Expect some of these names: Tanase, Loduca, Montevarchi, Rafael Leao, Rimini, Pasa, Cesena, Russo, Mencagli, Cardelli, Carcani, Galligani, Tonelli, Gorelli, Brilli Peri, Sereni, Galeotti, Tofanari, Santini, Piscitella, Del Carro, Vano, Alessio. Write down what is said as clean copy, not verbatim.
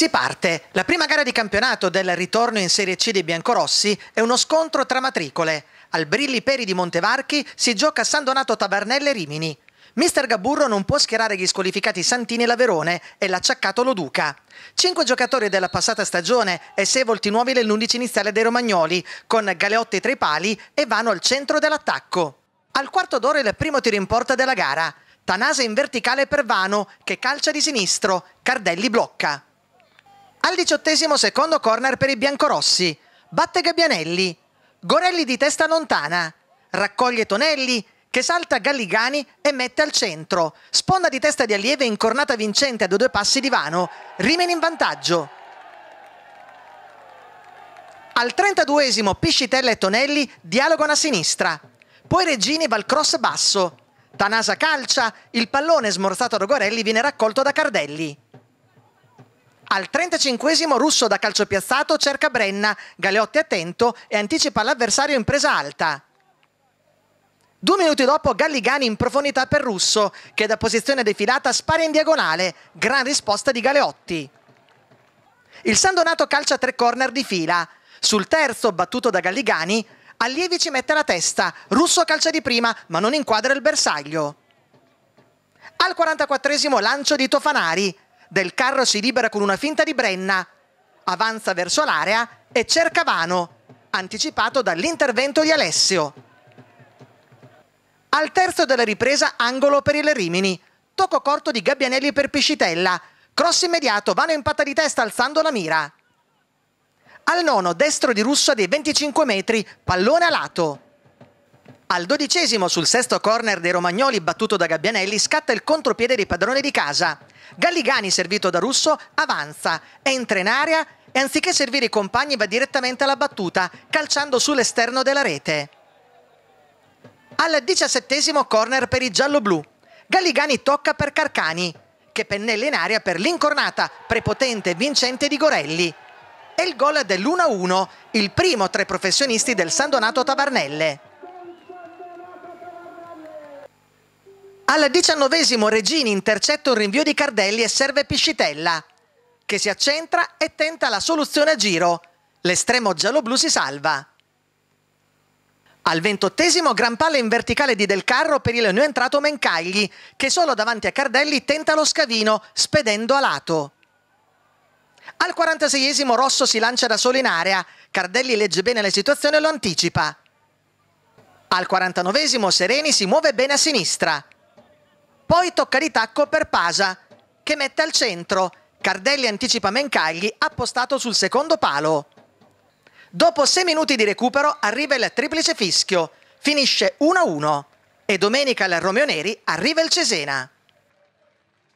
Si parte. La prima gara di campionato del ritorno in Serie C dei biancorossi è uno scontro tra matricole. Al Brilli Peri di Montevarchi si gioca San Donato Tavarnelle Rimini. Mister Gaburro non può schierare gli squalificati Santini e Laverone e l'acciaccato Loduca. 5 giocatori della passata stagione e 6 volti nuovi nell'11 iniziale dei Romagnoli, con Galeotti tra i pali e Vano al centro dell'attacco. Al quarto d'ora il primo tiro in porta della gara. Tanase in verticale per Vano, che calcia di sinistro. Cardelli blocca. Al 18° secondo corner per i biancorossi. Batte Gabbianelli. Gorelli di testa lontana. Raccoglie Tonelli, che salta Galligani e mette al centro. Sponda di testa di Allievi, incornata vincente a 2 passi di Vano. Rimini in vantaggio. Al 32° Piscitella e Tonelli dialogano a sinistra. Poi Regini va al cross basso. Tanasa calcia, il pallone smorzato da Gorelli viene raccolto da Cardelli. Al 35° Russo da calcio piazzato cerca Brenna, Galeotti attento e anticipa l'avversario in presa alta. 2 minuti dopo Galligani in profondità per Russo, che da posizione defilata spara in diagonale, gran risposta di Galeotti. Il San Donato calcia 3 corner di fila. Sul terzo, battuto da Galligani, Allievi ci mette la testa, Russo calcia di prima ma non inquadra il bersaglio. Al 44° lancio di Tofanari, Del Carro si libera con una finta di Brenna, avanza verso l'area e cerca Vano, anticipato dall'intervento di Alessio. Al terzo della ripresa angolo per il Rimini, tocco corto di Gabbianelli per Piscitella, cross immediato, Vano impatta di testa alzando la mira. Al 9° destro di Russo dei 25 metri, pallone a lato. Al 12° sul sesto corner dei Romagnoli battuto da Gabbianelli scatta il contropiede dei padroni di casa. Galligani, servito da Russo, avanza, entra in area e anziché servire i compagni va direttamente alla battuta, calciando sull'esterno della rete. Al 17° corner per i gialloblu. Galligani tocca per Carcani, che pennella in aria per l'incornata prepotente e vincente di Gorelli. E il gol dell'1-1, il primo tra i professionisti del San Donato Tavarnelle. Al 19° Regini intercetta un rinvio di Cardelli e serve Piscitella, che si accentra e tenta la soluzione a giro. L'estremo gialloblu si salva. Al 28° gran palla in verticale di Del Carro per il neoentrato Mencagli, che solo davanti a Cardelli tenta lo scavino, spedendo a lato. Al 46° Rosso si lancia da solo in area, Cardelli legge bene la situazione e lo anticipa. Al 49° Sereni si muove bene a sinistra. Poi tocca di tacco per Pasa, che mette al centro. Cardelli anticipa Mencagli, appostato sul secondo palo. Dopo 6 minuti di recupero arriva il triplice fischio, finisce 1-1 e domenica al Romeo Neri arriva il Cesena.